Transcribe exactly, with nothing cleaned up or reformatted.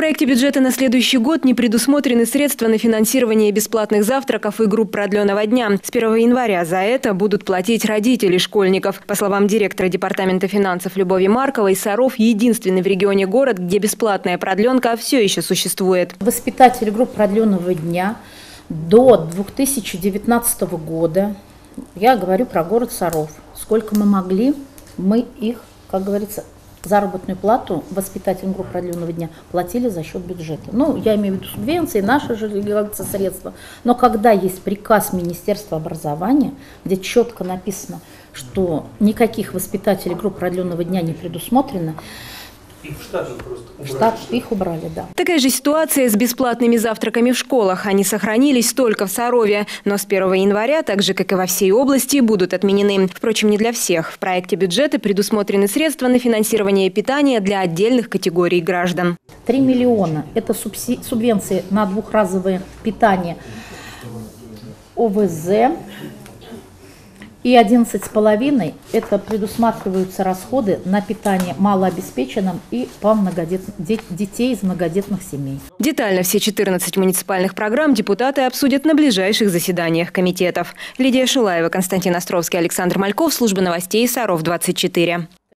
проекте бюджета на следующий год не предусмотрены средства на финансирование бесплатных завтраков и групп продленного дня. С первого января за это будут платить родители школьников. По словам директора Департамента финансов Любови Марковой, Саров – единственный в регионе город, где бесплатная продленка все еще существует. Воспитатели групп продленного дня до две тысячи девятнадцатого года, я говорю про город Саров, сколько мы могли, мы их, как говорится, заработную плату воспитателям групп продленного дня платили за счет бюджета. Ну, я имею в виду субвенции, наши же средства. Но когда есть приказ Министерства образования, где четко написано, что никаких воспитателей групп продленного дня не предусмотрено, их в штат просто убрали. В штат их убрали, да. Такая же ситуация с бесплатными завтраками в школах. Они сохранились только в Сарове. Но с первого января, так же, как и во всей области, будут отменены. Впрочем, не для всех. В проекте бюджета предусмотрены средства на финансирование питания для отдельных категорий граждан. три миллиона – это субвенции на двухразовое питание О В З. И одиннадцать с половиной – это предусматриваются расходы на питание малообеспеченным и по многодет... детей из многодетных семей. Детально все четырнадцать муниципальных программ депутаты обсудят на ближайших заседаниях комитетов. Лидия Шилаева, Константин Островский, Александр Мальков. Служба новостей Саров двадцать четыре.